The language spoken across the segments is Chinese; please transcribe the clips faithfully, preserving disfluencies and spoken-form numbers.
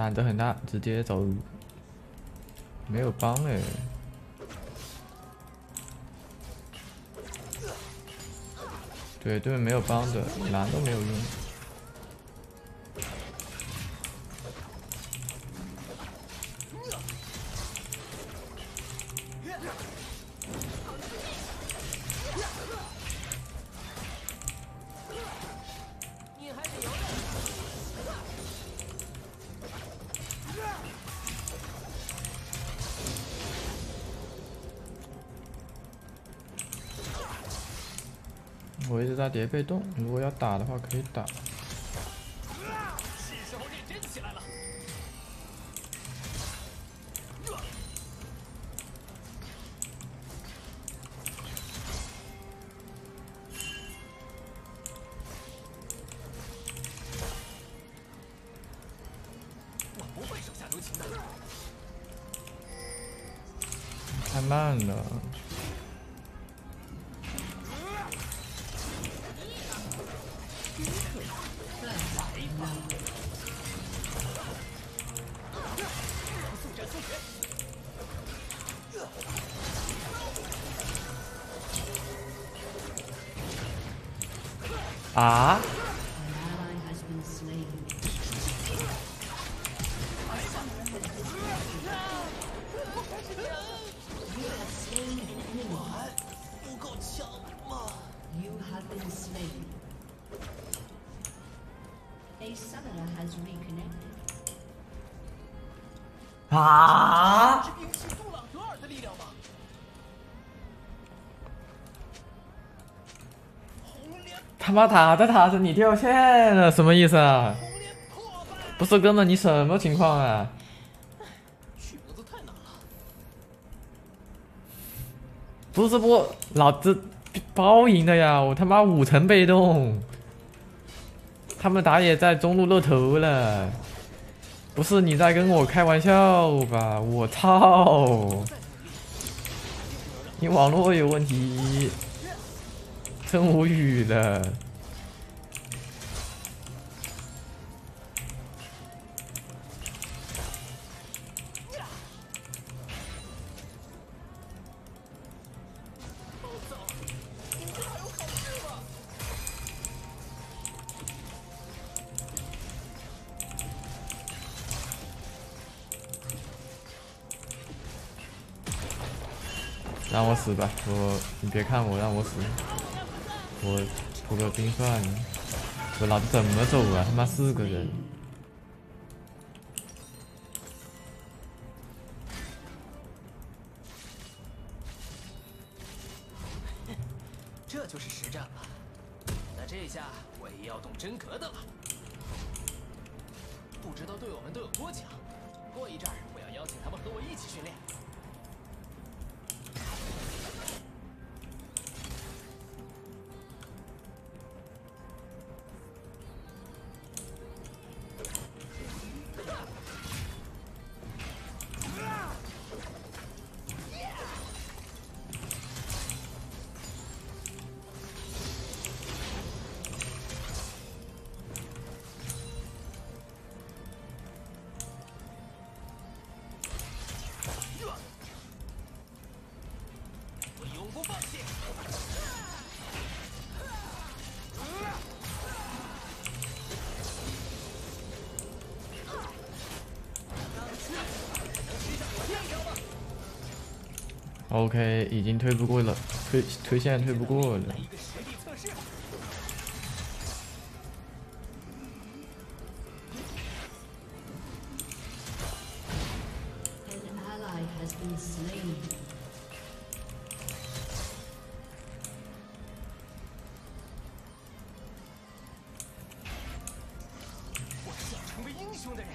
胆子很大，直接走，没有帮哎、欸。 对，对面没有帮的，蓝都没有用。我一直在叠被动，如果要打的话可以打。我不会手下留情的。太慢了。 啊！不够强吗？啊！ 他妈塔的塔是你掉线了，什么意思啊？不是哥们，你什么情况啊？不是不，老子包赢的呀！我他妈五层被动，他们打野在中路露头了，不是你在跟我开玩笑吧？我操！你网络有问题。 真无语了，让我死吧！我，你别看我，让我死。 我涂个冰算了，我老子怎么走啊？他妈四个人，这就是实战吧？那这下我也要动真格的了。不知道对我们都有多强，过一阵儿我要邀请他们和我一起训练。 OK， 已经推不过了，推推现在推不过了。我是要成为英雄的人。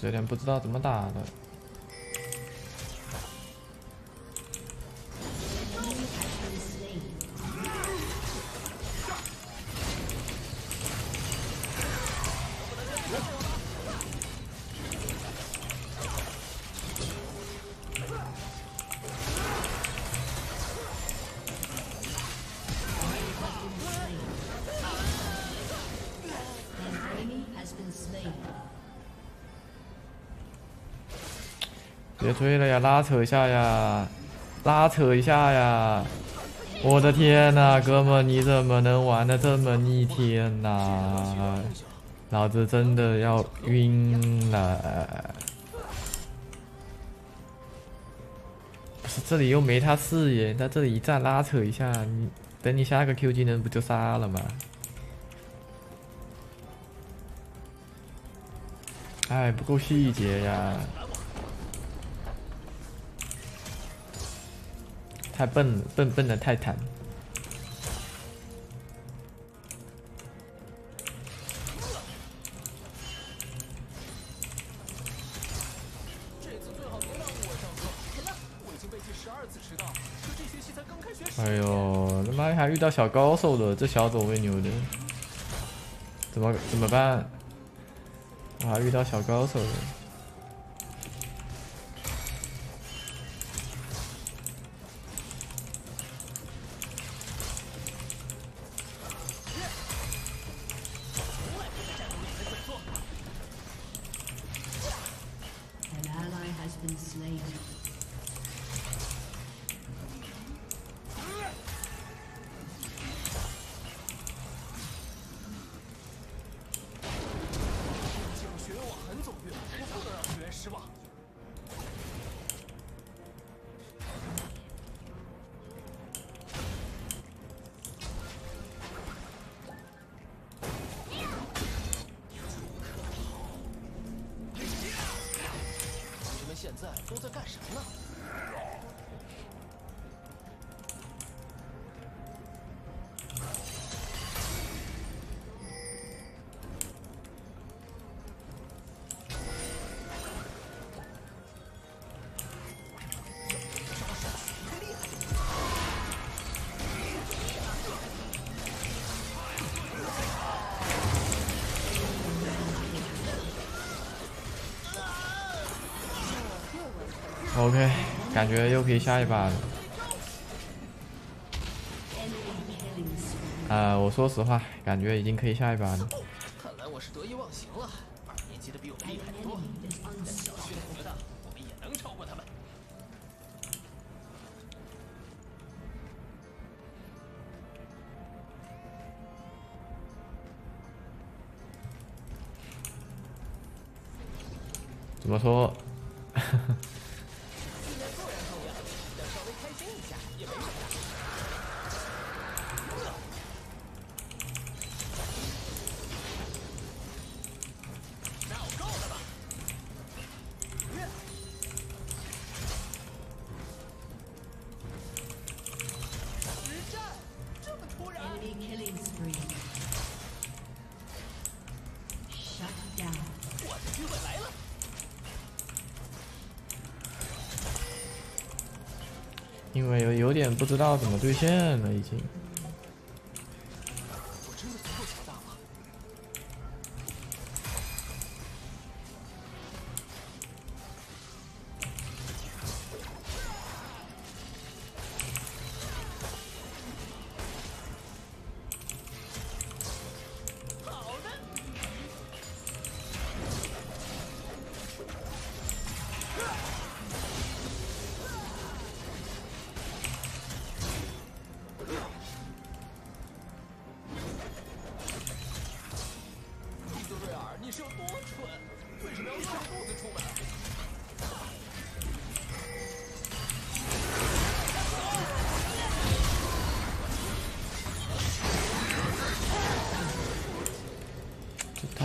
是有点不知道怎么打的。别推了呀，拉扯一下呀，拉扯一下呀！我的天呐，哥们，你怎么能玩的这么逆天呐？老子真的要晕了！不是，这里又没他视野，在这里一站拉扯一下，你等你下个 Q 技能不就杀了吗？哎，不够细节呀！ 太笨了，笨笨的泰坦。哎呦，他妈还遇到小高手了，这小走位牛的，怎么怎么办？我还遇到小高手了。 OK， 感觉又可以下一把了。呃，我说实话，感觉已经可以下一把了。看来我是得意忘形了，二年级的比我们厉害得多。在小学里觉得我们也能超过他们。怎么说？因为有有点不知道怎么对线了，已经。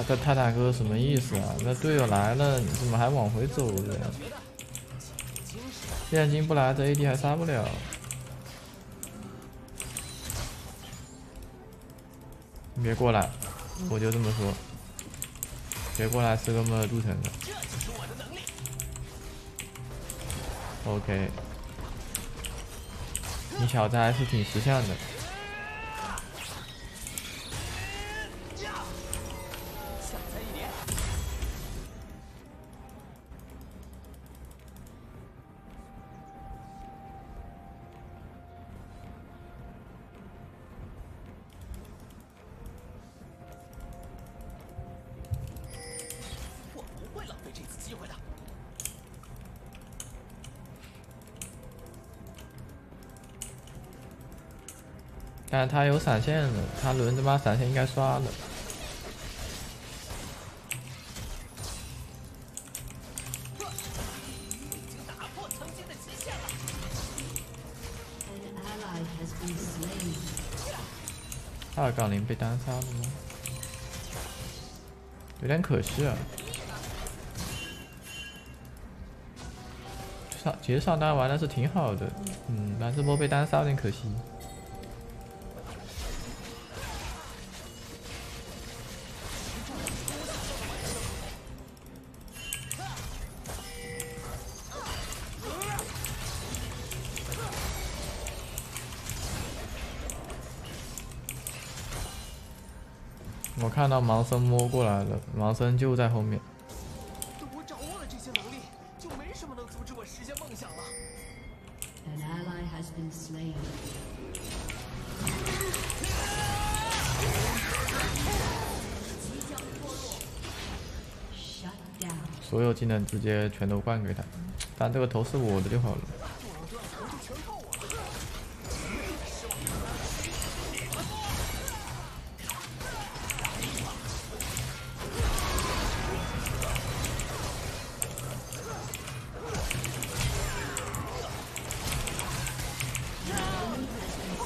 这泰坦哥什么意思啊？那队友来了，你怎么还往回走的？炼金不来，这 A D 还杀不了。你别过来，我就这么说，别过来是这么入城的。OK， 你小子还是挺识相的。 但他有闪现的，他轮着把闪现应该刷了。二杠零被单杀了吗？有点可惜啊。上其实上单玩的是挺好的，嗯，蓝之波被单杀有点可惜。 我看到盲僧摸过来了，盲僧就在后面。等我掌握了这些能力，就没什么能阻止我实现梦想了。An ally has been slain. 所有技能直接全都灌给他，但这个头是我的就好了。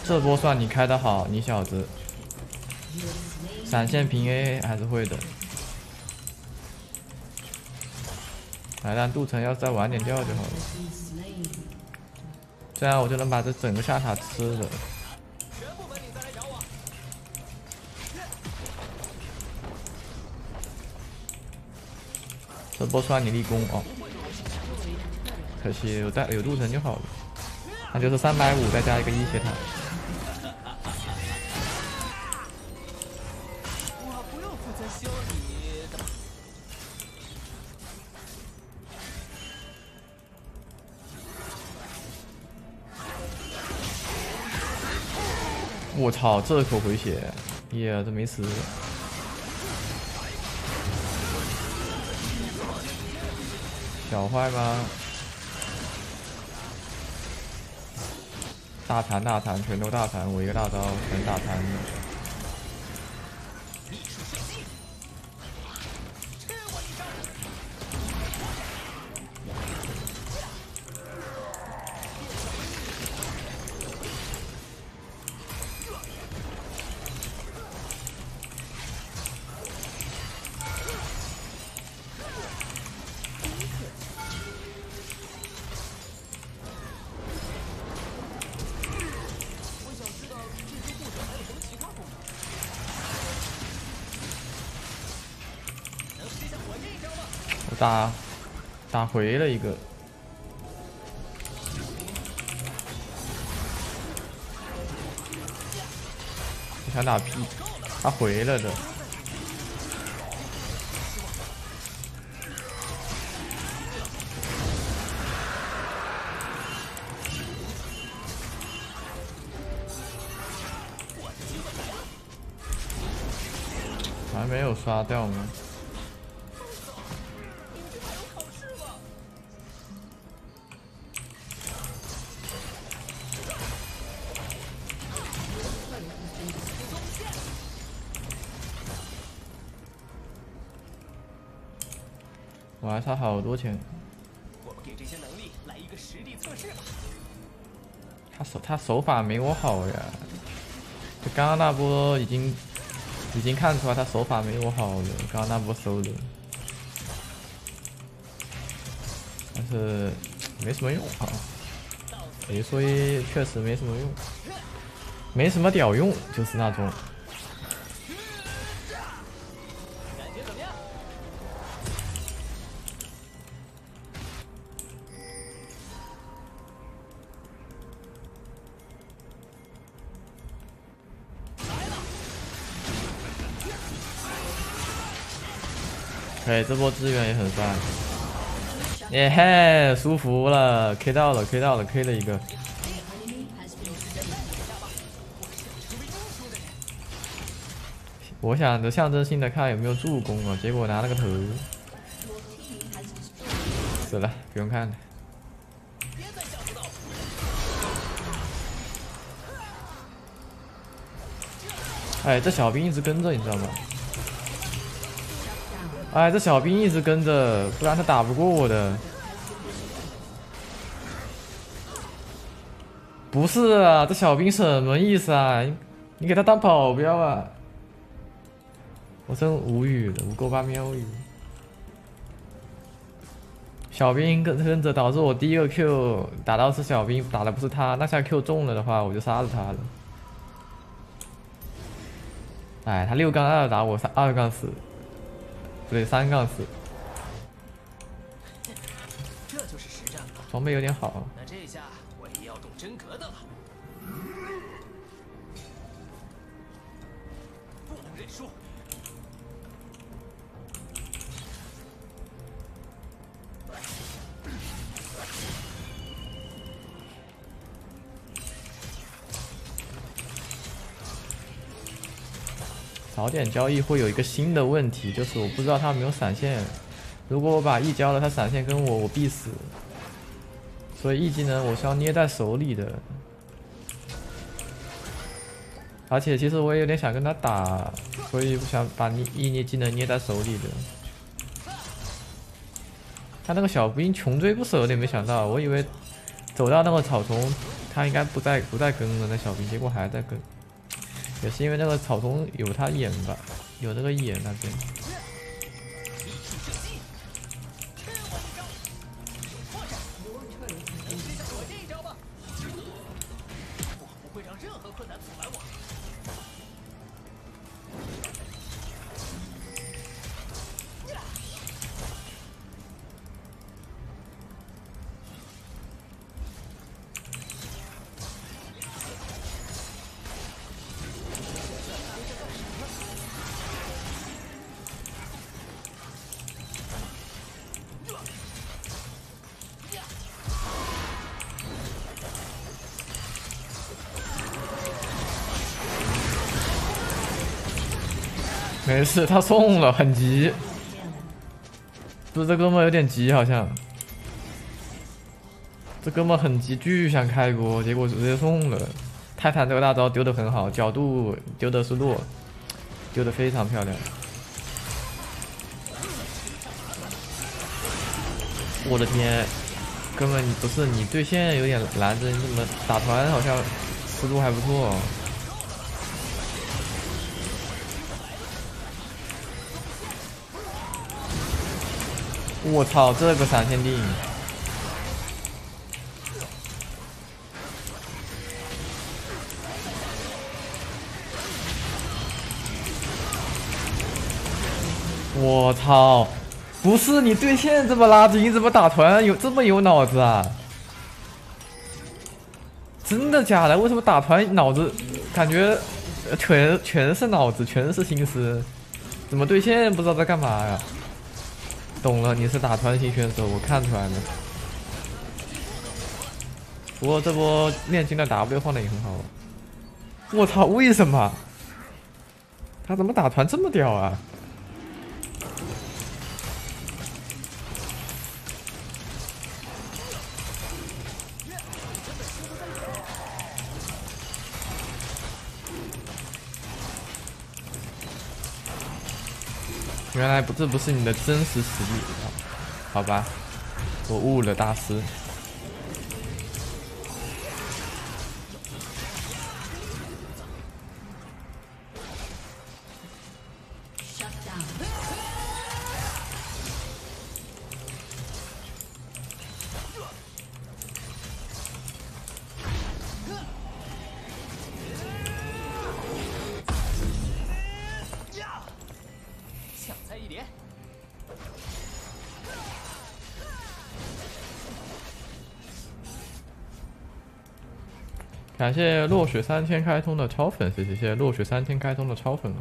这波算你开的好，你小子，闪现平 A 还是会的。来，让杜城要是再晚点掉就好了，这样我就能把这整个下塔吃了。 这波算你立功哦，可惜有带有杜城就好了，那就是三百五再加一个一血塔。 我操，这口回血，耶、yeah, ，这没死。小坏吧，大残大残，全都大残，我一个大招全打残了。 打打回了一个，我想打 P， 他回了的。还没有刷掉吗？ 我还差好多钱。我们给这些能力来一个实地测试吧。他手他手法没我好呀，就刚刚那波已经已经看出来他手法没我好了，刚刚那波收的，但是没什么用啊，也所以确实没什么用，没什么屌用，就是那种。对，这波支援也很赞。耶嘿，舒服了 ，K 到了 ，K 到了 ，K 了一个。 我想着象征性的看有没有助攻啊，结果拿了个头，死了，不用看了。哎，这小兵一直跟着，你知道吗？哎，这小兵一直跟着，不然他打不过我的。不是啊，这小兵什么意思啊？你你给他当保镖啊？ 我真无语了，无垢巴喵语。小兵跟跟着导致我第一个 Q 打到是小兵，打的不是他。那下 Q 中了的话，我就杀了他了。哎，他六杠二打我三二杠四，不对，三杠四。这就是实战吧。装备有点好。那这下我也要动真格的了。不能认输。 早点交易会有一个新的问题，就是我不知道他有没有闪现。如果我把 E 交了，他闪现跟我，我必死。所以 E 技能我是要捏在手里的。而且其实我也有点想跟他打，所以我想把 E 捏技能捏在手里的。他那个小兵穷追不舍，有点没想到，我以为走到那个草丛，他应该不再不再跟了那小兵，结果还在跟。 也是因为那个草丛有他眼吧，有那个眼那边。没事，他送了，很急。不是这哥们有点急，好像。这哥们很急，巨想开锅，结果直接送了。泰坦这个大招丢的很好，角度丢的是弱，丢的非常漂亮。我的天，哥们你不是你对线有点拦着，你怎么打团好像思路还不错？ 我操，这个闪现定！我操，不是你对线这么垃圾，你怎么打团有这么有脑子啊？真的假的？为什么打团脑子感觉全全是脑子，全是心思？怎么对线不知道在干嘛呀？ 懂了，你是打团型选手，我看出来了。不过这波炼金的 W 放的也很好。我操，为什么？他怎么打团这么屌啊？原来不，这不是你的真实实力，好吧，我误了大师。感谢落雪三千开通的超粉，谢谢谢谢落雪三千开通的超粉啊！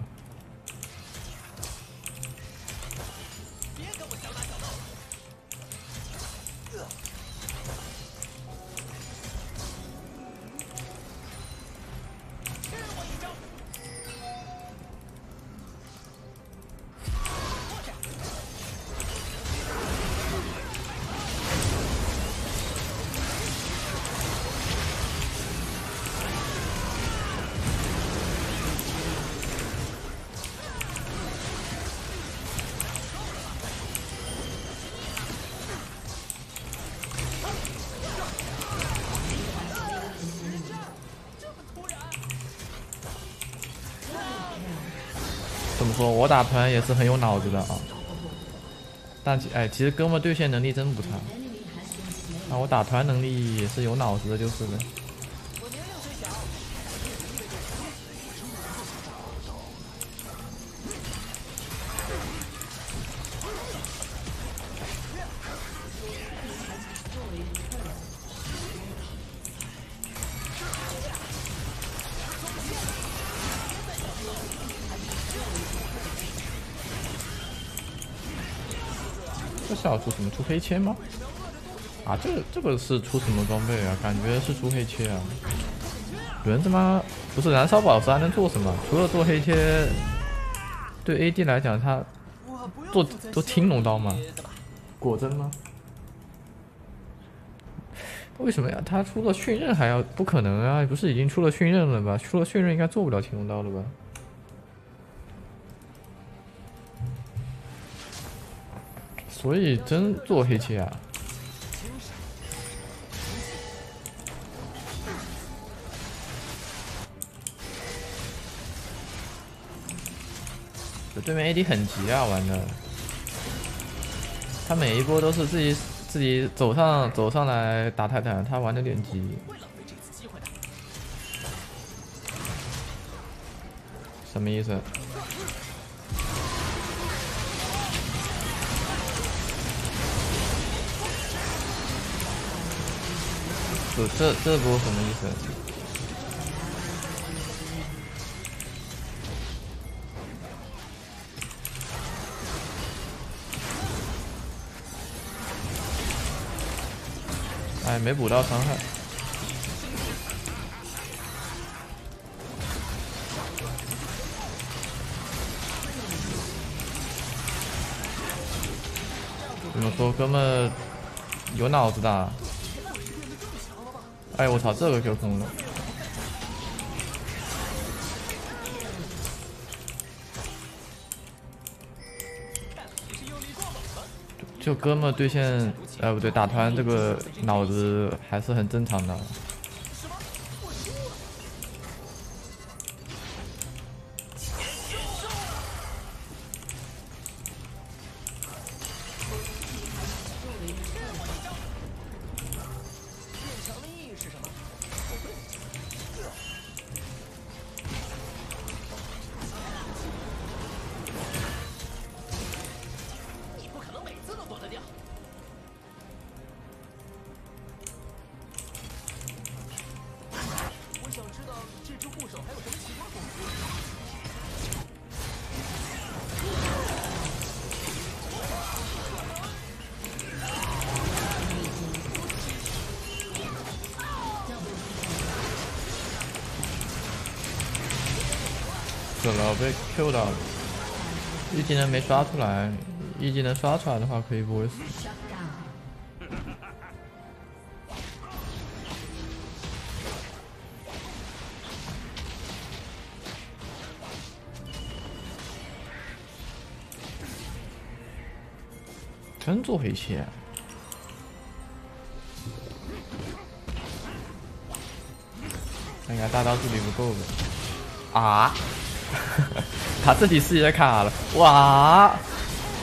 么说，我打团也是很有脑子的啊。但哎，其实哥们对线能力真不差。那我打团能力也是有脑子的，就是了。 这是要出什么？出黑切吗？啊，这这个是出什么装备啊？感觉是出黑切啊！轮他妈不是燃烧宝石还能做什么？除了做黑切，对 A D 来讲，他做做青龙刀吗？果真吗？为什么呀？他出了迅刃还要？不可能啊！不是已经出了迅刃了吧？出了迅刃应该做不了青龙刀了吧？ 所以真做黑切啊！对面 A D 很急啊，玩的。他每一波都是自己自己走上走上来打泰坦，他玩的有点急。 什么意思？ 这这这波什么意思？哎，没补到伤害。怎么说，哥们有脑子的。 哎，我操，这个 Q 空了！就哥们对线，呃，不对，打团这个脑子还是很正常的。死了，被 Q 到了。一技能没刷出来，一技能刷出来的话，可以不会死。真做黑切。 应该大刀助理不够吧？啊！ 他自己视野卡了，哇！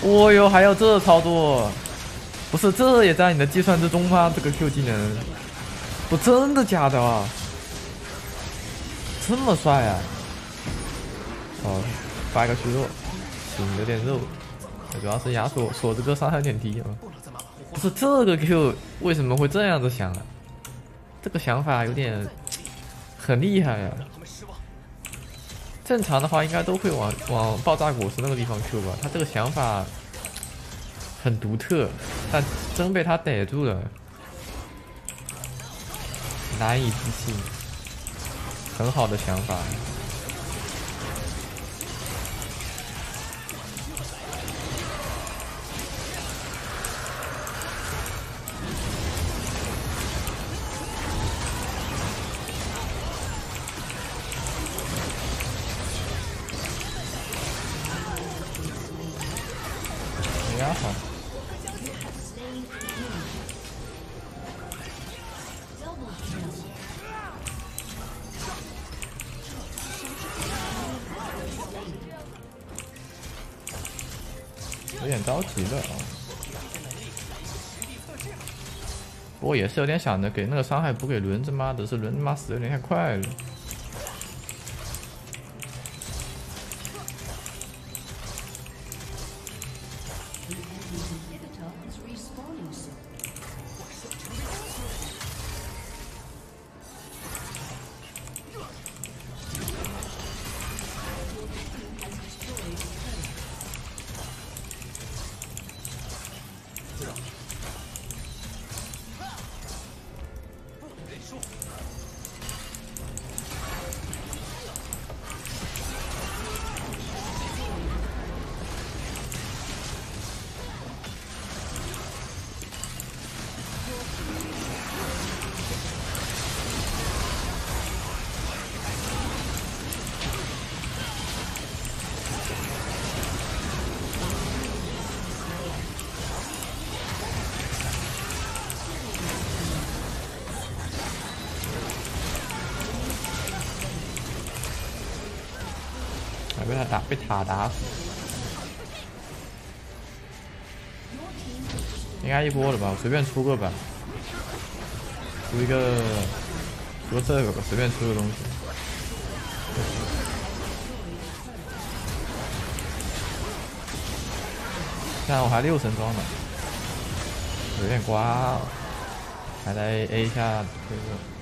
哦哟，还有这操作，不是这也在你的计算之中吗？这个 Q 技能，不真的假的啊？这么帅啊！哦，发一个虚弱，行，有点肉，主要是亚索索这个伤害有点低啊。不是这个 Q 为什么会这样子想啊？这个想法有点很厉害呀、啊。 正常的话应该都会往往爆炸果实那个地方 Q 吧，他这个想法很独特，但真被他逮住了，难以置信，很好的想法。有点着急了啊。不过也是有点想着给那个伤害补给轮，他妈的是轮他妈死的有点太快了。 被他打，被塔打死，应该一波了吧？我随便出个吧，出一个，出这个吧，随便出个东西。看我还六神装呢，有点瓜，还来 A 一下这个。